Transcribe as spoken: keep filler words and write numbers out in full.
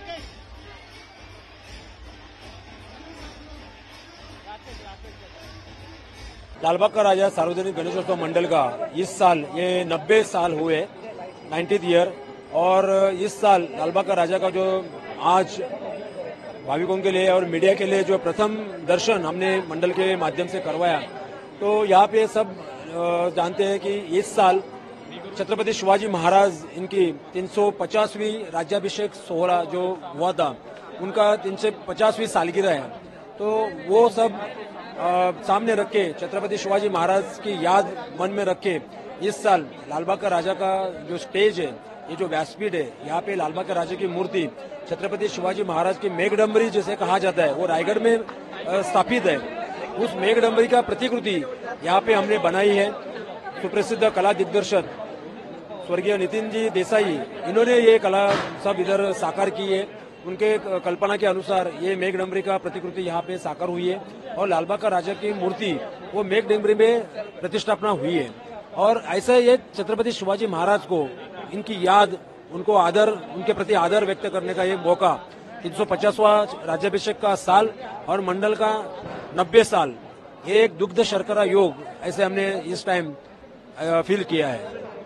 राकेश लालबाग का राजा सार्वजनिक गणेशोत्सव मंडल का इस साल ये नब्बे साल हुए नाइन्टीथ ईयर, और इस साल लालबाग का राजा का जो आज भाविकों के लिए और मीडिया के लिए जो प्रथम दर्शन हमने मंडल के माध्यम से करवाया, तो यहाँ पे सब जानते हैं कि इस साल छत्रपति शिवाजी महाराज इनकी तीन सौ पचासवीं राज्याभिषेक सोहरा जो हुआ था उनका तीन सौ पचासवीं सालगिरह है, तो वो सब आ, सामने रख के छत्रपति शिवाजी महाराज की याद मन में रख के इस साल लालबाग का राजा का जो स्टेज है, ये जो व्यासपीठ है, यहाँ पे लालबाग के राजा की मूर्ति छत्रपति शिवाजी महाराज की मेघडंबरी जिसे कहा जाता है वो रायगढ़ में स्थापित है। उस मेघडंबरी का प्रतिकृति यहाँ पे हमने बनाई है। सुप्रसिद्ध कला दिग्दर्शक स्वर्गीय नितिन जी देसाई, इन्होंने ये कला सब इधर साकार की है। उनके कल्पना के अनुसार ये मेघडंबरी का प्रतिकृति यहाँ पे साकार हुई है और लालबाग का राजा की मूर्ति वो मेघडंबरी में प्रतिष्ठापना हुई है। और ऐसा ये छत्रपति शिवाजी महाराज को इनकी याद, उनको आदर, उनके प्रति आदर व्यक्त करने का ये मौका, तीन सौ पचासवां राज्याभिषेक का साल और मंडल का नब्बे साल, ये एक दुग्ध शर्करा योग ऐसे हमने इस टाइम फील किया है।